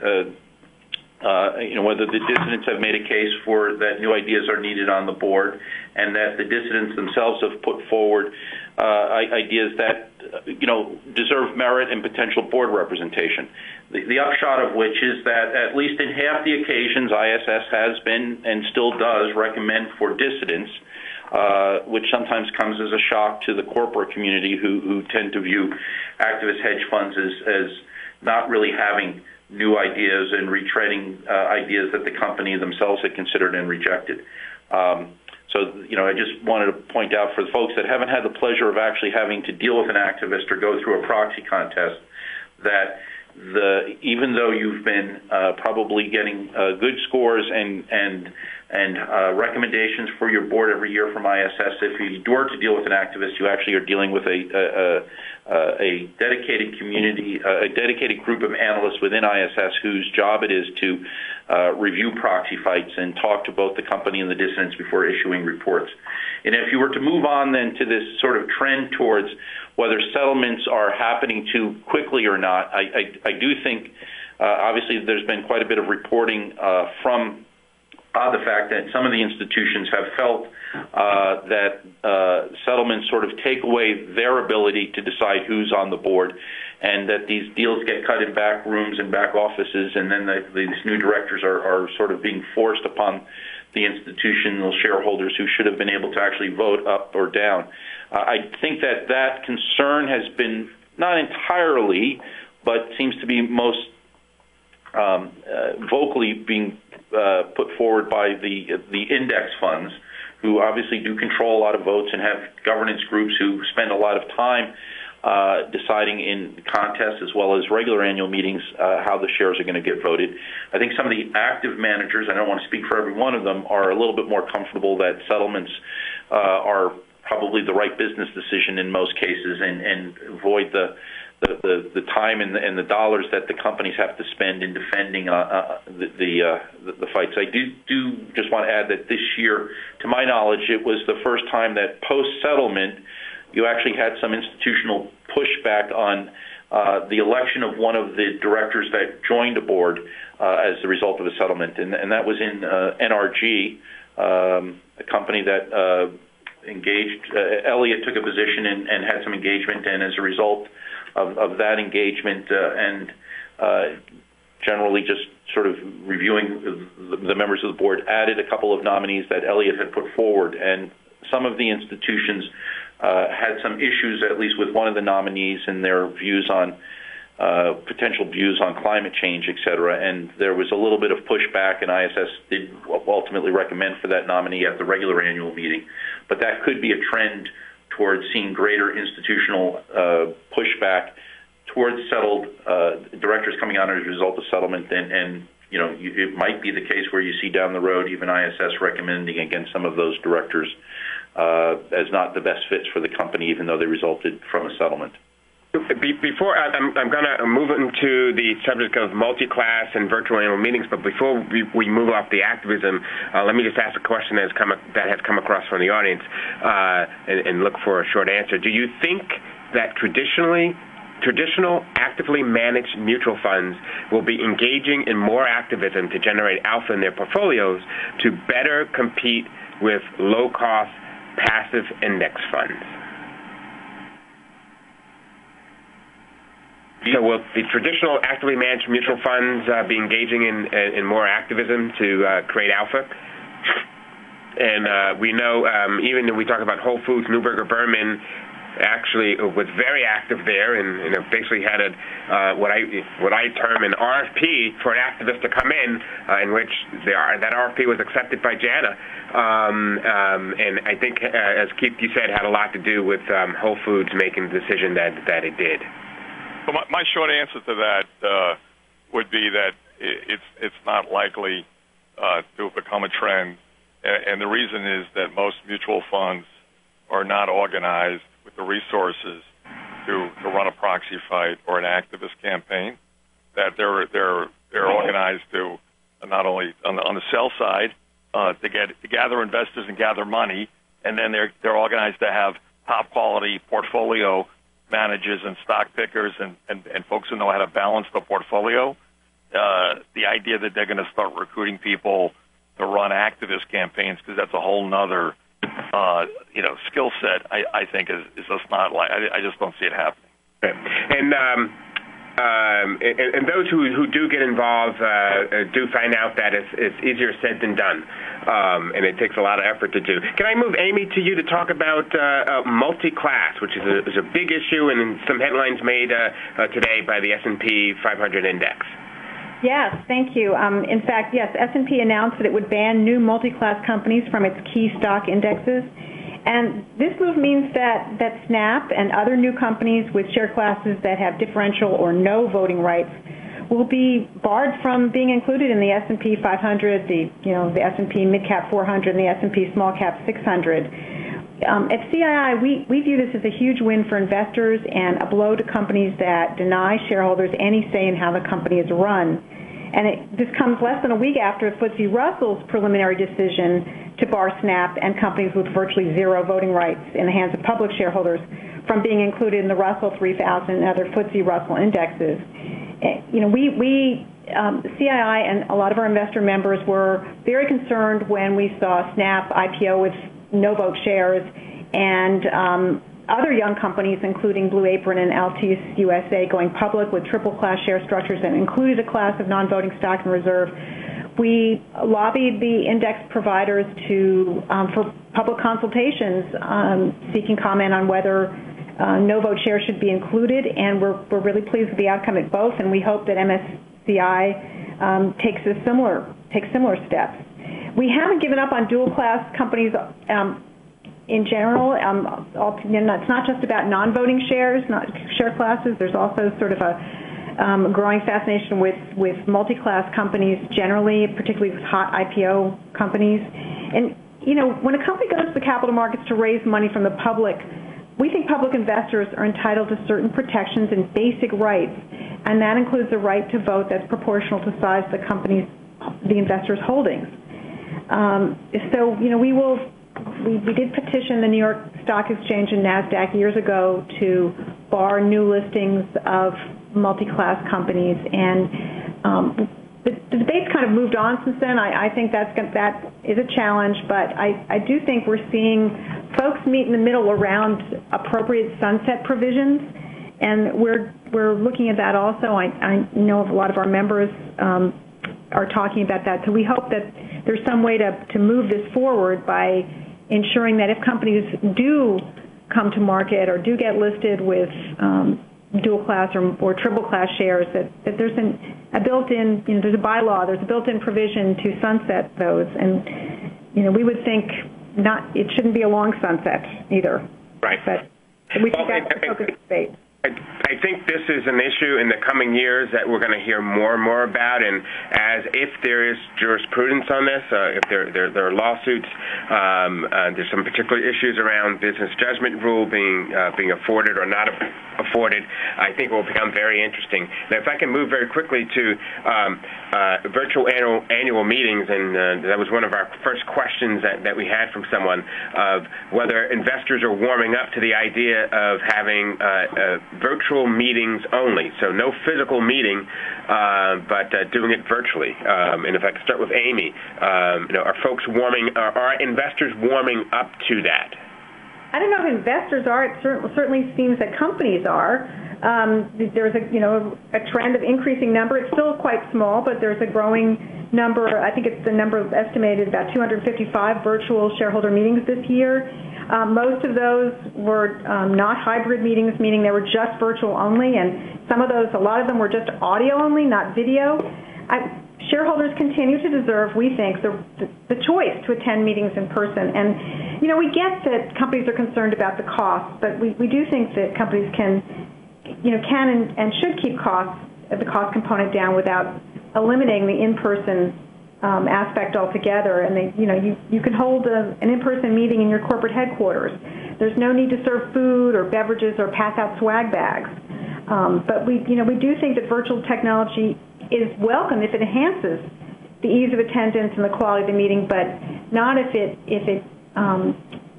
whether the dissidents have made a case for that new ideas are needed on the board, and that the dissidents themselves have put forward ideas that deserve merit and potential board representation. The upshot of which is that at least in half the occasions ISS has been and still does recommend for dissidents, which sometimes comes as a shock to the corporate community who tend to view activist hedge funds as not really having new ideas and retreading ideas that the company themselves had considered and rejected. So I just wanted to point out for the folks that haven't had the pleasure of actually having to deal with an activist or go through a proxy contest that even though you've been probably getting good scores and recommendations for your board every year from ISS, if you were to deal with an activist, you actually are dealing with a dedicated community, a dedicated group of analysts within ISS whose job it is to review proxy fights and talk to both the company and the dissidents before issuing reports. And if you were to move on then to this sort of trend towards whether settlements are happening too quickly or not, I do think, obviously, there's been quite a bit of reporting from the fact that some of the institutions have felt that settlements sort of take away their ability to decide who's on the board, and that these deals get cut in back rooms and back offices, and then these new directors are sort of being forced upon the institutional shareholders who should have been able to actually vote up or down. I think that concern has been not entirely, but seems to be most vocally being put forward by the index funds, who obviously do control a lot of votes and have governance groups who spend a lot of time deciding in contests as well as regular annual meetings how the shares are going to get voted. I think some of the active managers, I don't want to speak for every one of them, are a little bit more comfortable that settlements are probably the right business decision in most cases, and avoid the time and the dollars that the companies have to spend in defending the fights. I do just want to add that this year, to my knowledge, it was the first time that post-settlement you actually had some institutional pushback on the election of one of the directors that joined a board as the result of a settlement, and that was in NRG, a company that engaged. Elliott took a position and had some engagement, and as a result of that engagement generally just sort of reviewing the members of the board, added a couple of nominees that Elliott had put forward, and some of the institutions had some issues, at least with one of the nominees, and their views on potential views on climate change, et cetera. And there was a little bit of pushback, and ISS did ultimately recommend for that nominee at the regular annual meeting. But that could be a trend towards seeing greater institutional pushback towards settled directors coming on as a result of settlement. And you know, it might be the case where you see down the road even ISS recommending against some of those directors as not the best fits for the company, even though they resulted from a settlement. Before I'm going to move into the subject of multi-class and virtual annual meetings, but before we move off the activism, let me just ask a question that has come across from the audience and look for a short answer. Do you think that traditional actively managed mutual funds will be engaging in more activism to generate alpha in their portfolios to better compete with low-cost passive index funds? So will the traditional actively managed mutual funds be engaging in more activism to create alpha? And we know even when we talk about Whole Foods, Neuberger Berman actually was very active there, and basically had a what I term an RFP for an activist to come in which that RFP was accepted by Jana, and I think, as Keith, you said, had a lot to do with Whole Foods making the decision that it did. So my short answer to that would be that it's not likely to become a trend, and the reason is that most mutual funds are not organized with the resources to run a proxy fight or an activist campaign. That they're organized to not only on the sell side to gather investors and gather money, and then they're organized to have top quality portfolio managers and stock pickers and folks who know how to balance the portfolio. The idea that they're going to start recruiting people to run activist campaigns, because that's a whole nother skill set, I think is just not like, I just don't see it happening. Okay. And those who do get involved do find out that it's easier said than done, and it takes a lot of effort to do. Can I move, Amy, to you to talk about multi-class, which is a big issue and some headlines made today by the S&P 500 index? Yes, thank you. In fact, yes, S&P announced that it would ban new multi-class companies from its key stock indexes. And this move means that SNAP and other new companies with share classes that have differential or no voting rights will be barred from being included in the S&P 500, the S&P Midcap 400, and the S&P Smallcap 600. At CII, we view this as a huge win for investors and a blow to companies that deny shareholders any say in how the company is run. And this comes less than a week after FTSE Russell's preliminary decision to bar SNAP and companies with virtually zero voting rights in the hands of public shareholders from being included in the Russell 3000 and other FTSE Russell indexes. CII and a lot of our investor members were very concerned when we saw SNAP IPO with no vote shares, and other young companies, including Blue Apron and Altice USA, going public with triple-class share structures that included a class of non-voting stock in reserve. We lobbied the index providers for public consultations, seeking comment on whether no-vote shares should be included, and we're really pleased with the outcome at both, and we hope that MSCI takes similar steps. We haven't given up on dual-class companies in general. It's not just about non-voting shares, not share classes. There's also sort of a growing fascination with multi-class companies generally, particularly with hot IPO companies. And you know, when a company goes to the capital markets to raise money from the public, we think public investors are entitled to certain protections and basic rights, and that includes the right to vote that's proportional to size of the company's, the investor's holdings. So, you know, we did petition the New York Stock Exchange and NASDAQ years ago to bar new listings of multi-class companies, and the debate's kind of moved on since then. I think that is a challenge, but I do think we're seeing folks meet in the middle around appropriate sunset provisions, and we're looking at that also. I know a lot of our members are talking about that, so we hope that there's some way to move this forward by ensuring that if companies do come to market or do get listed with dual class or triple class shares, that there's a built-in, you know, there's a bylaw, there's a built-in provision to sunset those, and you know, we would think not, it shouldn't be a long sunset either. Right. But we think that's the focus of debate. I think this is an issue in the coming years that we're going to hear more and more about, and as if there is jurisprudence on this, if there are lawsuits, there's some particular issues around business judgment rule being afforded or not afforded, I think it will become very interesting. Now, if I can move very quickly to virtual annual meetings, and that was one of our first questions that we had from someone, of whether investors are warming up to the idea of having virtual meetings only, so no physical meeting, but doing it virtually. And if I could start with Amy, you know, are investors warming up to that? I don't know if investors are. It certainly seems that companies are. There's a trend of increasing number. It's still quite small, but there's a growing number. I think it's the number estimated about 255 virtual shareholder meetings this year. Most of those were not hybrid meetings, meaning they were just virtual only, and some of those, a lot of them were just audio only, not video. Shareholders continue to deserve, we think, the choice to attend meetings in person. And, you know, we get that companies are concerned about the cost, but we do think that companies can and should keep the cost component down without eliminating the in-person aspect altogether, and you can hold an in-person meeting in your corporate headquarters. There's no need to serve food or beverages or pass out swag bags. But we do think that virtual technology is welcome if it enhances the ease of attendance and the quality of the meeting, but not if it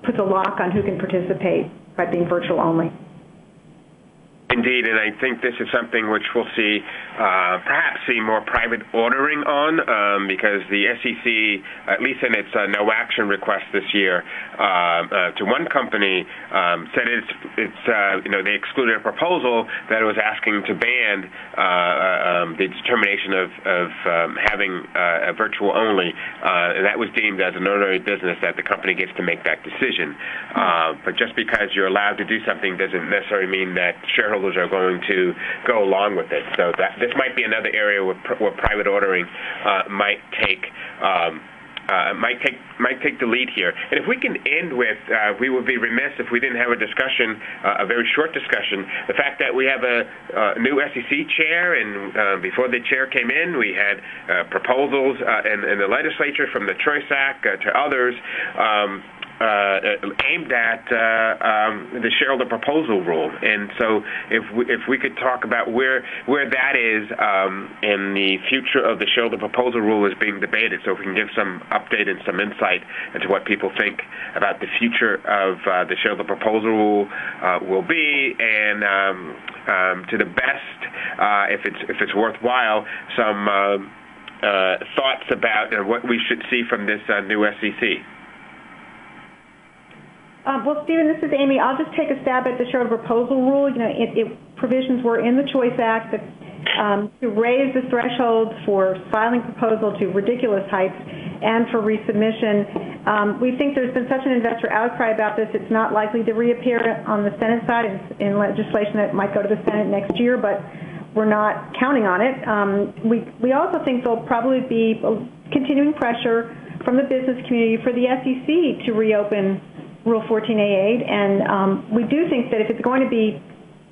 puts a lock on who can participate by being virtual only. Indeed, and I think this is something which we'll see, perhaps more private ordering on, because the SEC, at least in its no action request this year, to one company, said they excluded a proposal that was asking to ban the determination of having a virtual only, and that was deemed as an ordinary business that the company gets to make that decision. But just because you're allowed to do something doesn't necessarily mean that shareholders are going to go along with it. So this might be another area where private ordering might take the lead here. And if we can end with, we would be remiss if we didn't have a discussion, a very short discussion, the fact that we have a new SEC chair, and before the chair came in, we had proposals in the legislature from the Choice Act to others, aimed at the shareholder proposal rule, and so if we could talk about where that is and the future of the shareholder proposal rule is being debated, so if we can give some update and some insight into what people think about the future of the shareholder proposal rule will be, and to the best, if it's worthwhile, some thoughts about what we should see from this new SEC. Well, Stephen, this is Amy. I'll just take a stab at the shareholder proposal rule. You know, provisions were in the Choice Act that to raise the threshold for filing proposal to ridiculous heights and for resubmission. We think there's been such an investor outcry about this, it's not likely to reappear on the Senate side in legislation that might go to the Senate next year, but we're not counting on it. We also think there'll probably be continuing pressure from the business community for the SEC to reopen Rule 14a8, and we do think that if it's going to be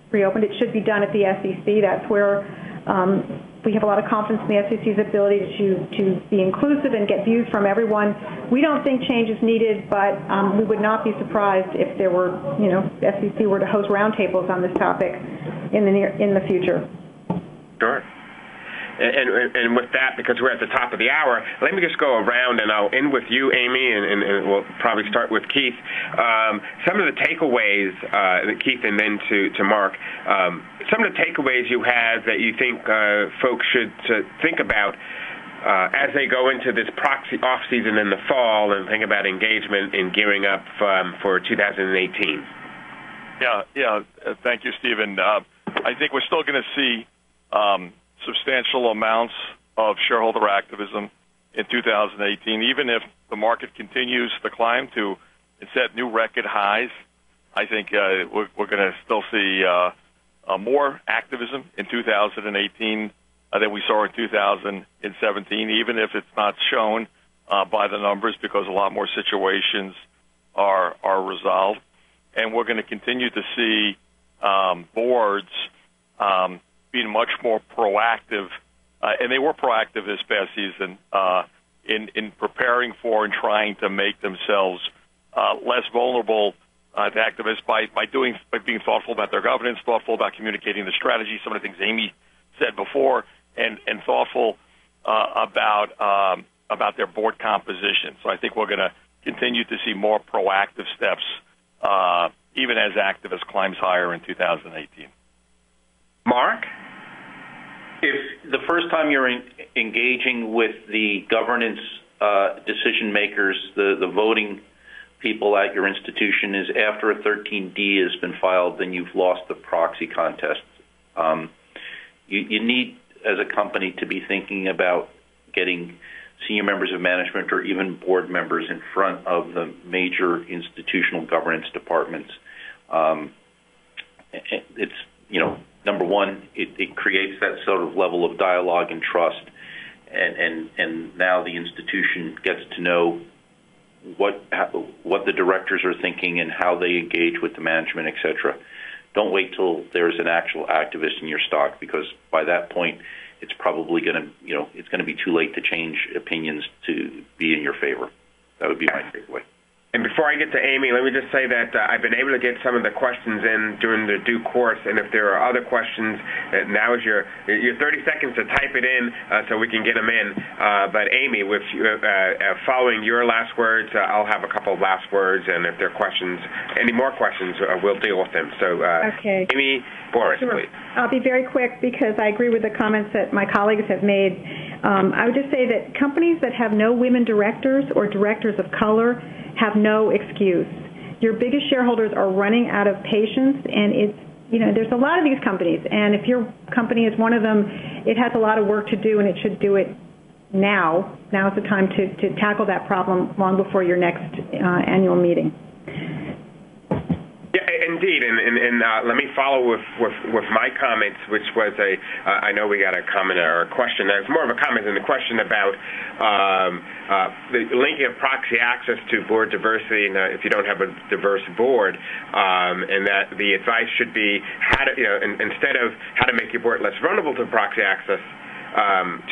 reopened, it should be done at the SEC. That's where We have a lot of confidence in the SEC's ability to be inclusive and get views from everyone. We don't think change is needed, but we would not be surprised if there were, you know, SEC were to host roundtables on this topic in the future. Sure. And with that, because we're at the top of the hour, let me just go around, and I'll end with you, Amy, and we'll probably start with Keith. Some of the takeaways, Keith, and then to Mark, some of the takeaways you have that you think folks should think about as they go into this proxy off-season in the fall and think about engagement and gearing up for 2018. Yeah. Thank you, Stephen. I think we're still going to see substantial amounts of shareholder activism in 2018, even if the market continues to climb to and set new record highs. I think we're going to still see more activism in 2018 than we saw in 2017, even if it's not shown by the numbers, because a lot more situations are resolved. And we're going to continue to see boards being much more proactive, and they were proactive this past season in preparing for and trying to make themselves less vulnerable to activists by being thoughtful about their governance, thoughtful about communicating the strategy, some of the things Amy said before, and thoughtful about their board composition. So I think we're going to continue to see more proactive steps, even as activists climbs higher in 2018. Mark? If the first time you're engaging with the governance decision makers, the voting people at your institution, is after a 13D has been filed, then you've lost the proxy contest. You need, as a company, to be thinking about getting senior members of management or even board members in front of the major institutional governance departments. It's, you know, number one, it creates that sort of level of dialogue and trust, and now the institution gets to know what the directors are thinking and how they engage with the management, et cetera. Don't wait till there's an actual activist in your stock, because by that point, it's probably going to be too late to change opinions to be in your favor. That would be my takeaway. And before I get to Amy, let me just say that I've been able to get some of the questions in during the due course, and if there are other questions, now is your 30 seconds to type it in so we can get them in. But Amy, with following your last words, I'll have a couple of last words, and if there are questions, any more questions, we'll deal with them. So, okay. Amy Borrus, sure. Please. I'll be very quick because I agree with the comments that my colleagues have made. I would just say that companies that have no women directors or directors of color have no excuse. Your biggest shareholders are running out of patience, and it's, you know, there's a lot of these companies, and if your company is one of them, it has a lot of work to do, and it should do it now. Now is the time to tackle that problem long before your next annual meeting. Indeed, and let me follow with my comments, which was I know we got a comment or a question. It's more of a comment than a question about the linking of proxy access to board diversity, and if you don't have a diverse board, and that the advice should be how to, you know, instead of how to make your board less vulnerable to proxy access,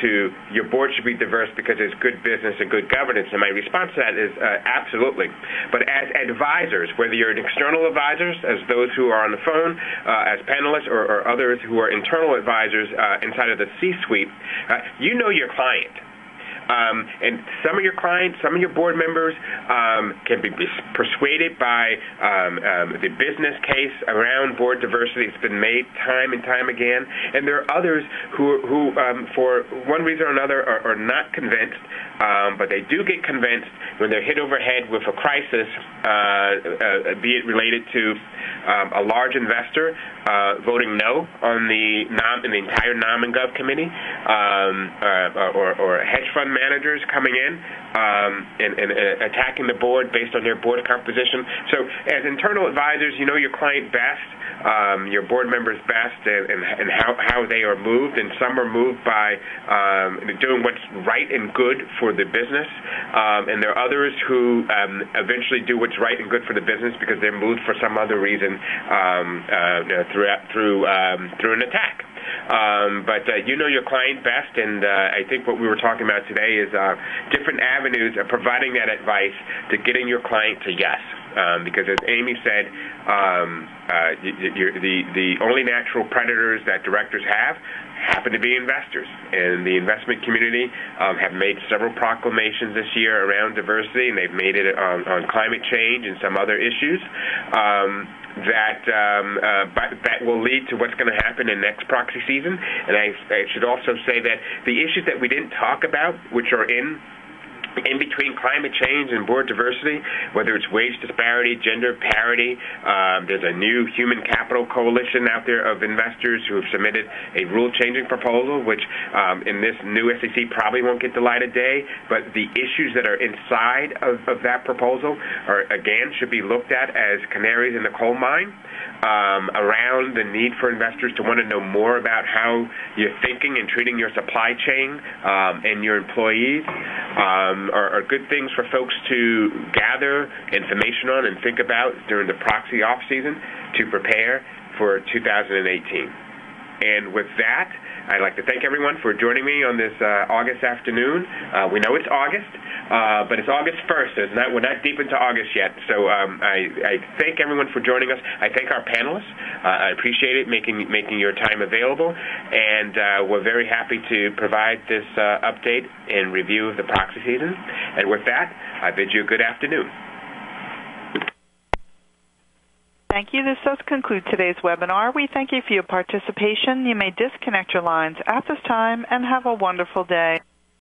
to your board should be diverse because it's good business and good governance. And my response to that is absolutely. But as advisors, whether you're an external advisors, as those who are on the phone, as panelists, or others who are internal advisors inside of the C-suite, you know your client. And some of your clients, some of your board members can be persuaded by the business case around board diversity. It's been made time and time again. And there are others who for one reason or another, are not convinced, but they do get convinced when they're hit over head with a crisis, be it related to a large investor voting no on the entire Nom and Gov committee, or hedge fund managers coming in and attacking the board based on their board composition. So as internal advisors, you know your client best, your board members best, and how they are moved, and some are moved by doing what's right and good for the business, and there are others who eventually do what's right and good for the business because they're moved for some other reason through an attack. You know your client best, and I think what we were talking about today is different avenues of providing that advice to getting your client to yes. Because as Amy said, the only natural predators that directors have happen to be investors. And the investment community have made several proclamations this year around diversity, and they've made it on climate change and some other issues. That will lead to what's going to happen in next proxy season. And I should also say that the issues that we didn't talk about, which are in between climate change and board diversity, whether it's wage disparity, gender parity, there's a new human capital coalition out there of investors who have submitted a rule-changing proposal, which in this new SEC probably won't get the light of day, but the issues that are inside of that proposal are, again, should be looked at as canaries in the coal mine around the need for investors to want to know more about how you're thinking and treating your supply chain and your employees. Are good things for folks to gather information on and think about during the proxy off season to prepare for 2018. And with that, I'd like to thank everyone for joining me on this August afternoon. We know it's August, but it's August 1st. It's not, we're not deep into August yet. So I thank everyone for joining us. I thank our panelists. I appreciate it, making your time available. And we're very happy to provide this update and review of the proxy season. And with that, I bid you a good afternoon. Thank you. This does conclude today's webinar. We thank you for your participation. You may disconnect your lines at this time and have a wonderful day.